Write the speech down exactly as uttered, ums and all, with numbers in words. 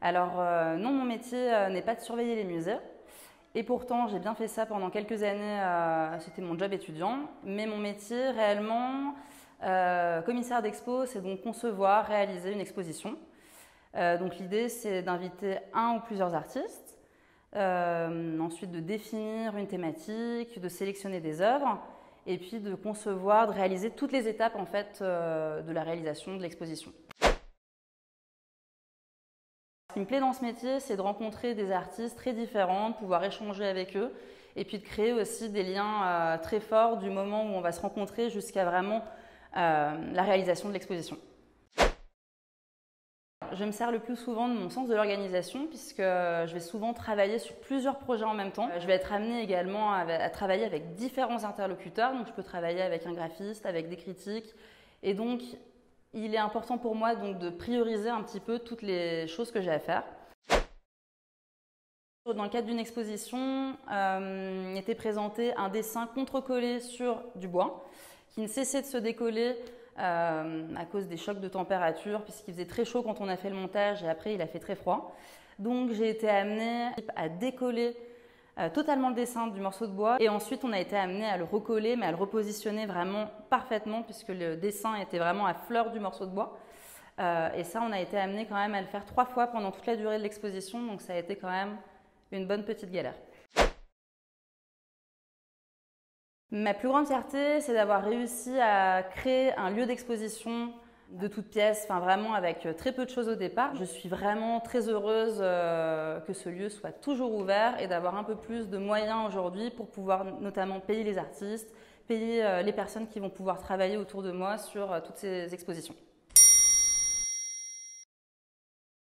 Alors euh, non, mon métier euh, n'est pas de surveiller les musées. Et pourtant, j'ai bien fait ça pendant quelques années, euh, c'était mon job étudiant. Mais mon métier réellement, euh, commissaire d'expo, c'est donc concevoir, réaliser une exposition. Euh, donc l'idée, c'est d'inviter un ou plusieurs artistes, euh, ensuite de définir une thématique, de sélectionner des œuvres, et puis de concevoir, de réaliser toutes les étapes en fait, euh, de la réalisation de l'exposition. Ce qui me plaît dans ce métier, c'est de rencontrer des artistes très différents, de pouvoir échanger avec eux et puis de créer aussi des liens euh, très forts du moment où on va se rencontrer jusqu'à vraiment euh, la réalisation de l'exposition. Je me sers le plus souvent de mon sens de l'organisation puisque je vais souvent travailler sur plusieurs projets en même temps. Je vais être amenée également à, à travailler avec différents interlocuteurs, donc je peux travailler avec un graphiste, avec des critiques et donc il est important pour moi donc de prioriser un petit peu toutes les choses que j'ai à faire. Dans le cadre d'une exposition, euh, était présenté un dessin contre-collé sur du bois qui ne cessait de se décoller euh, à cause des chocs de température puisqu'il faisait très chaud quand on a fait le montage et après il a fait très froid. Donc j'ai été amenée à décoller euh, totalement le dessin du morceau de bois et ensuite on a été amené à le recoller mais à le repositionner vraiment parfaitement puisque le dessin était vraiment à fleur du morceau de bois euh, et ça on a été amené quand même à le faire trois fois pendant toute la durée de l'exposition, donc ça a été quand même une bonne petite galère. Ma plus grande fierté, c'est d'avoir réussi à créer un lieu d'exposition de toutes pièces, enfin vraiment avec très peu de choses au départ. Je suis vraiment très heureuse que ce lieu soit toujours ouvert et d'avoir un peu plus de moyens aujourd'hui pour pouvoir notamment payer les artistes, payer les personnes qui vont pouvoir travailler autour de moi sur toutes ces expositions.